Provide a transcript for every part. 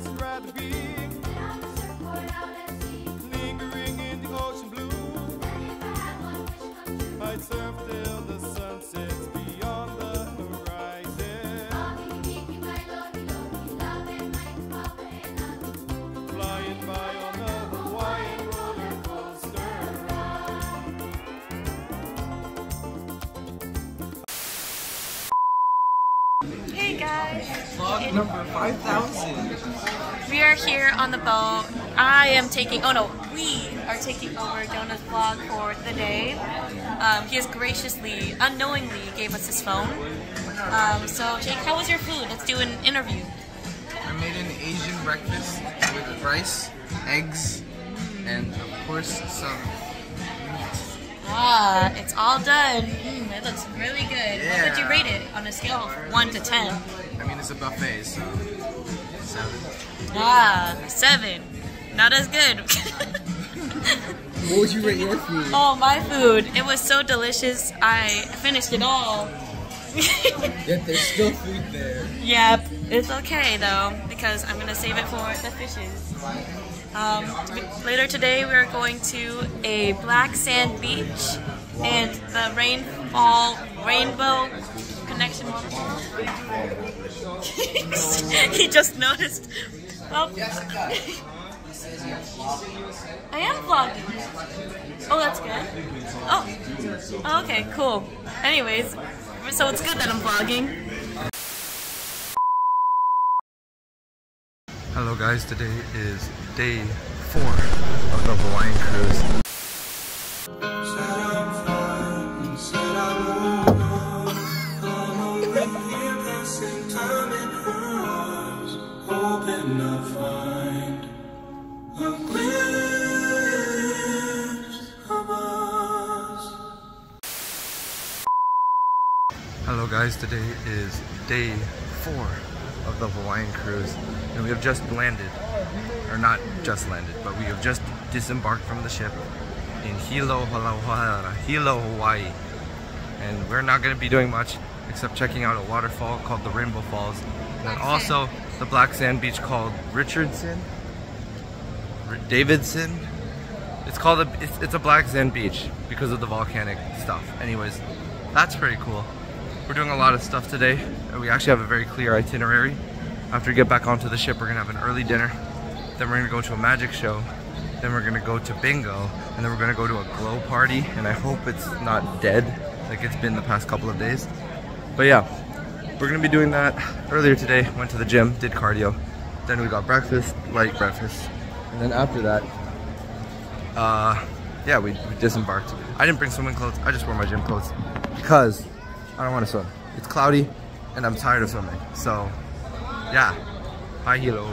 place I'd rather be. Down the surfboard out at sea, lingering in the ocean blue. And if I had one wish come true, I'd surf till the sun sets beyond the horizon. Bobby, Mickey, my lovey, lovey, love and Mike, Papa and Auntie, flying by on a Hawaiian roller coaster ride. Hey guys! Vlog number 5,000. We are here on the boat. We are taking over Donut's vlog for the day. He has graciously, unknowingly gave us his phone. So Jake, how was your food? Let's do an interview. I made an Asian breakfast with rice, eggs, and of course some meat. Ah, it's all done. It looks really good. Yeah. What would you rate it on a scale of 1 to 10? I mean, it's a buffet, so 7. Ah, 7. Not as good. What would you rate your food? Oh, my food. It was so delicious. I finished it all. Yet there's still food there. Yep. It's okay, though, because I'm going to save it for the fishes. Later today, we're going to a black sand beach and the Rainbow Connection waterfall. He just noticed. Well, I am vlogging. Oh, that's good. Oh, okay, cool. Anyways, so it's good that I'm vlogging. Hello guys, today is day 4 of the Hawaiian cruise. Hello guys, today is day 4 of the Hawaiian cruise, and we have just landed, or not just landed, but we have just disembarked from the ship in Hilo, Hawaii, and we're not going to be doing much except checking out a waterfall called the Rainbow Falls, and also the black sand beach called Davidson. It's called it's a black sand beach because of the volcanic stuff. Anyways, that's pretty cool. We're doing a lot of stuff today, and we actually have a very clear itinerary. After we get back onto the ship, we're gonna have an early dinner, then we're gonna go to a magic show, then we're gonna go to bingo, and then we're gonna go to a glow party, and I hope it's not dead like it's been the past couple of days. But yeah, we're gonna be doing that. Earlier today, went to the gym, did cardio, then we got breakfast, light breakfast, and then after that, yeah, we disembarked. I didn't bring swimming clothes, I just wore my gym clothes because I don't want to swim. It's cloudy and I'm tired of swimming. So yeah, hi Hilo.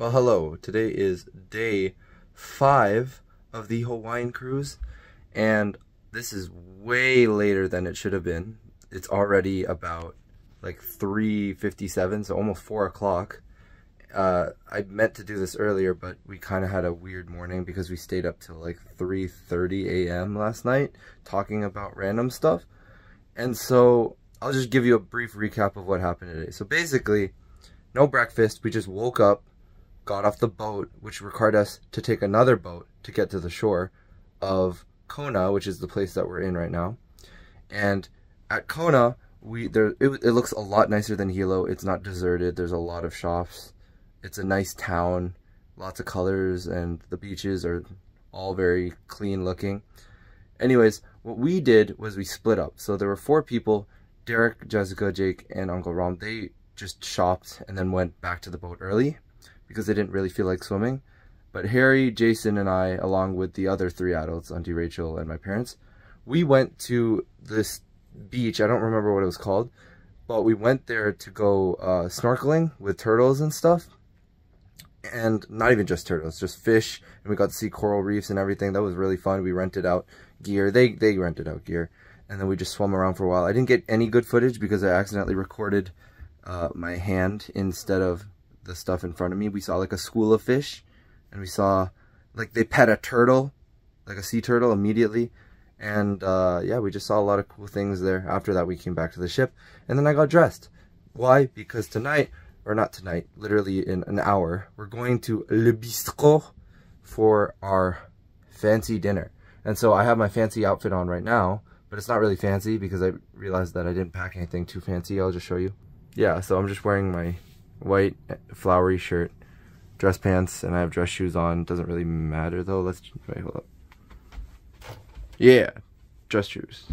Well, hello. Today is day 5 of the Hawaiian cruise, and this is way later than it should have been. It's already about like 3:57, so almost 4 o'clock. I meant to do this earlier, but we kind of had a weird morning because we stayed up till like 3:30 a.m. last night talking about random stuff. And so I'll just give you a brief recap of what happened today. So basically, no breakfast. We just woke up, got off the boat, which required us to take another boat to get to the shore of Kona, which is the place that we're in right now. And at Kona, it looks a lot nicer than Hilo. It's not deserted. There's a lot of shops. It's a nice town, lots of colors, and the beaches are all very clean looking. Anyways, what we did was we split up. So there were 4 people: Derek, Jessica, Jake, and Uncle Ram. They just shopped and then went back to the boat early because they didn't really feel like swimming. But Harry, Jason, and I, along with the other 3 adults, Auntie Rachel and my parents, we went to this beach. I don't remember what it was called, but we went there to go snorkeling with turtles and stuff. And not even just turtles, just fish, and we got to see coral reefs and everything. That was really fun. We rented out gear. They rented out gear, and then we just swam around for a while. I didn't get any good footage because I accidentally recorded my hand instead of the stuff in front of me. We saw like a school of fish, and we saw like they pet a turtle, like a sea turtle, immediately. And yeah, we just saw a lot of cool things there. After that, we came back to the ship, and then I got dressed. Why? Because tonight, or not tonight, literally in an hour, we're going to Le Bistro for our fancy dinner. And so I have my fancy outfit on right now, but it's not really fancy because I realized that I didn't pack anything too fancy. I'll just show you. Yeah, so I'm just wearing my white flowery shirt, dress pants, and I have dress shoes on. Doesn't really matter though. Wait, hold up. Yeah, dress shoes.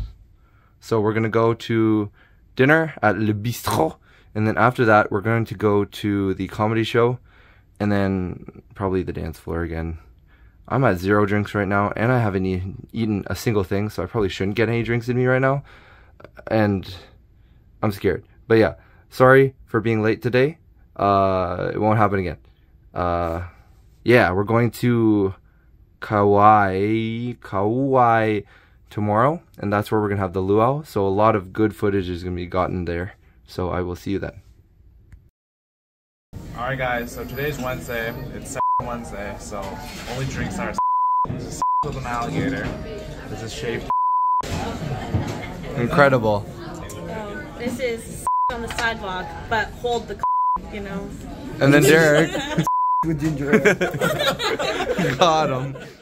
So we're gonna go to dinner at Le Bistro. And then after that, we're going to go to the comedy show, and then probably the dance floor again. I'm at 0 drinks right now, and I haven't eaten a single thing, so I probably shouldn't get any drinks in me right now. And I'm scared. But yeah, sorry for being late today. It won't happen again. Yeah, we're going to Kauai tomorrow, and that's where we're going to have the luau. So a lot of good footage is going to be gotten there. So I will see you then. Alright guys, so today's Wednesday. It's Wednesday, so only drinks are with an alligator. This is shaved. Incredible. This is on the sidewalk, but hold the, you know. And then Derek with ginger ale. Got him.